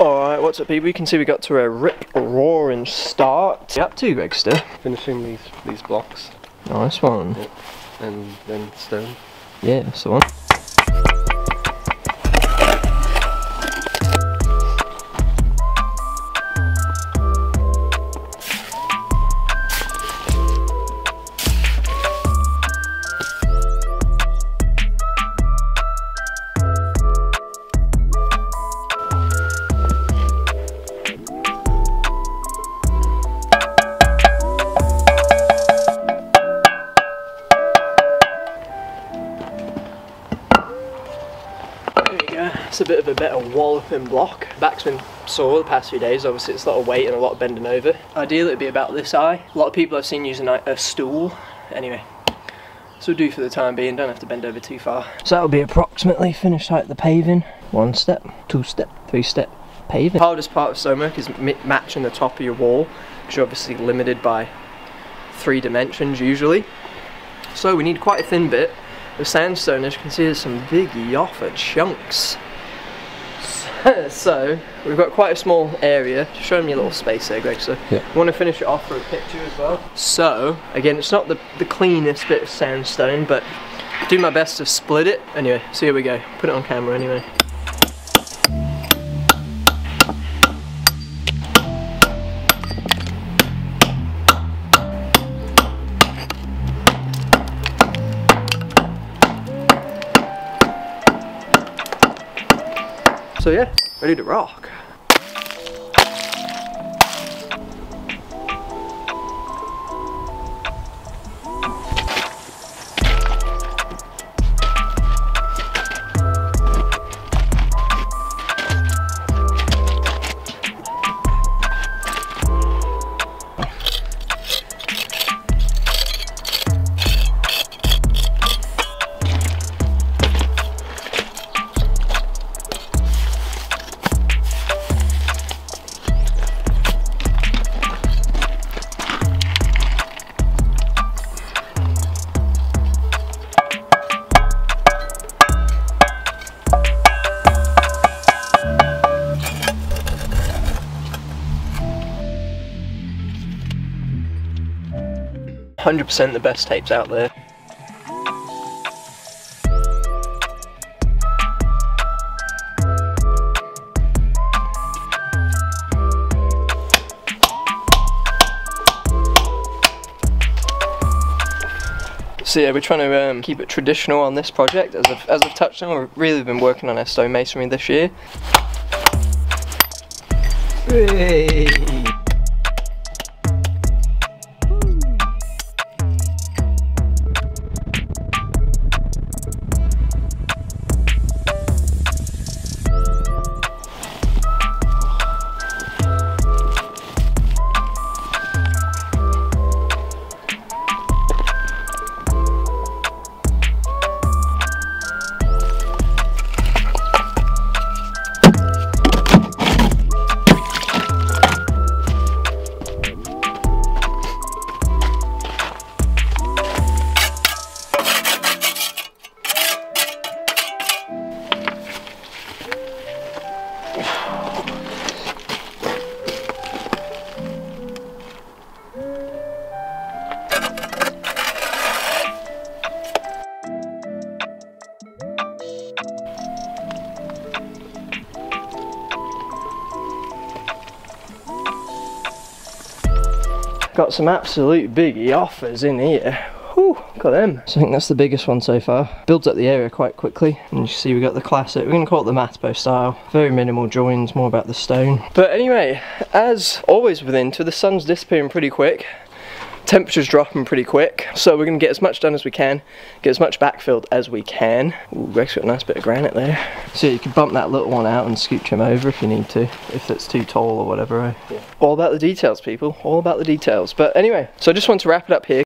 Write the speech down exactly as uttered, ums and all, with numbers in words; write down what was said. Alright, what's up, people? You can see we got to a rip-roaring start. Up to, Gregster? Finishing these, these blocks. Nice one. Yep. And then stone. Yeah, that's the one. It's a bit of a better walloping block. Back's been sore the past few days, obviously it's a lot of weight and a lot of bending over. Ideally it'd be about this high. A lot of people I've seen using like a stool. Anyway, this will do for the time being, don't have to bend over too far. So that'll be approximately finished height of the paving. One step, two step, three step paving. The hardest part of stone work is matching the top of your wall, because you're obviously limited by three dimensions usually. So we need quite a thin bit of sandstone. As you can see, there's some big yoffa chunks. So, we've got quite a small area. Just show me a little space there, Greg. So, yeah. We want to finish it off for a picture as well. So, again, it's not the, the cleanest bit of sandstone, but I do my best to split it. Anyway, so here we go. Put it on camera anyway. So yeah, ready to rock. one hundred percent the best tapes out there. So yeah, we're trying to um, keep it traditional on this project. As I've, as I've touched on, we've really been working on our stone masonry this year. Hey. Got some absolute big yoffas in here. Whew, got them. So I think that's the biggest one so far. Builds up the area quite quickly. And you see we got the classic, we're gonna call it the Matipo style. Very minimal joins, more about the stone. But anyway, as always with Inter, the sun's disappearing pretty quick. Temperature's dropping pretty quick. So we're gonna get as much done as we can, get as much backfilled as we can. Ooh, Greg's got a nice bit of granite there. So you can bump that little one out and scooch him over if you need to, if it's too tall or whatever. Eh? Yeah. All about the details, people, all about the details. But anyway, so I just want to wrap it up here.